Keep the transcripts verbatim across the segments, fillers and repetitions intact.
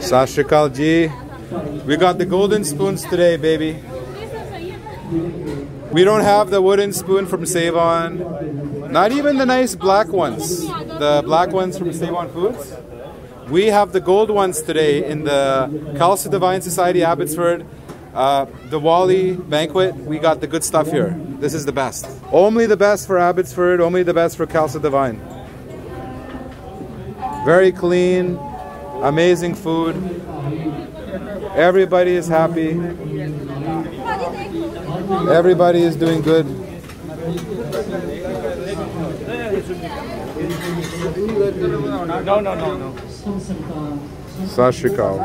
Sasha Kalji. We got the golden spoons today, baby. We don't have the wooden spoon from Savon. Not even the nice black ones. The black ones from Savon Foods. We have the gold ones today in the Khalsa Diwan Society, Abbotsford. Uh, the Diwali banquet, we got the good stuff here. This is the best. Only the best for Abbotsford, only the best for Khalsa Diwan. Very clean, amazing food. Everybody is happy. Everybody is doing good. No, no, no, no. Sat Sri Akal.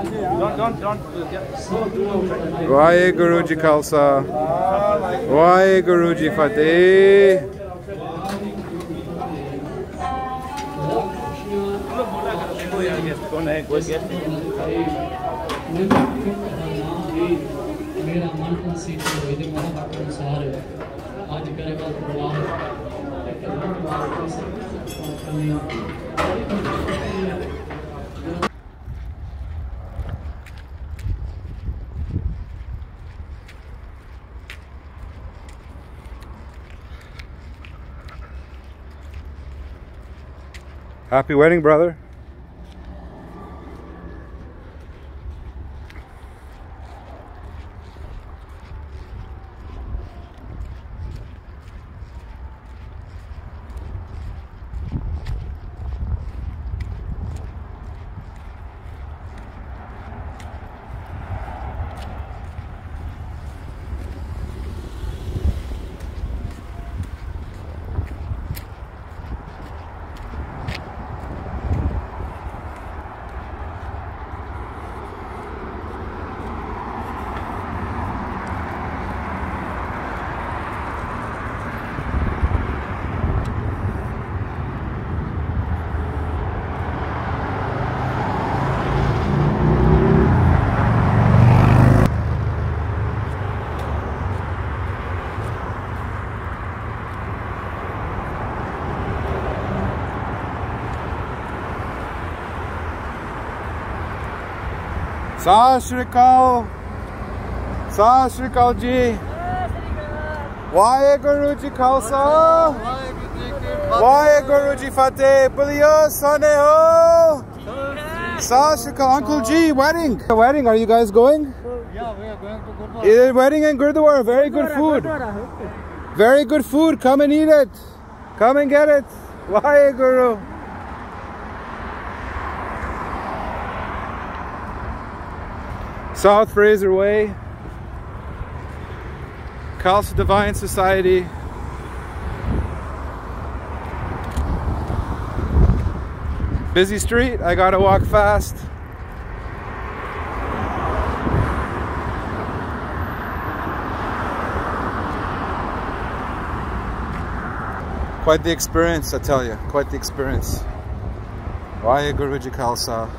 Waheguru Ji Khalsa. Waheguru Ji Fateh. Happy wedding, brother. Sat Sri Akal, Sat Sri Akal Ji, Waheguru Ji Khalsa, Waheguru Ji Fateh, Buliyo Sane Ho, Sat Sri Akal. Uncle Ji, wedding. The wedding, are you guys going? Yeah, we are going to Gurdwara. It's wedding in Gurdwara, very good food. Very good food, come and eat it. Come and get it. Waheguru. South Fraser Way, Khalsa Diwan Society. Busy street, I gotta walk fast. Quite the experience, I tell you, quite the experience. Waheguru Ji Khalsa,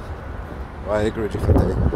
Waheguru Ji Fateh.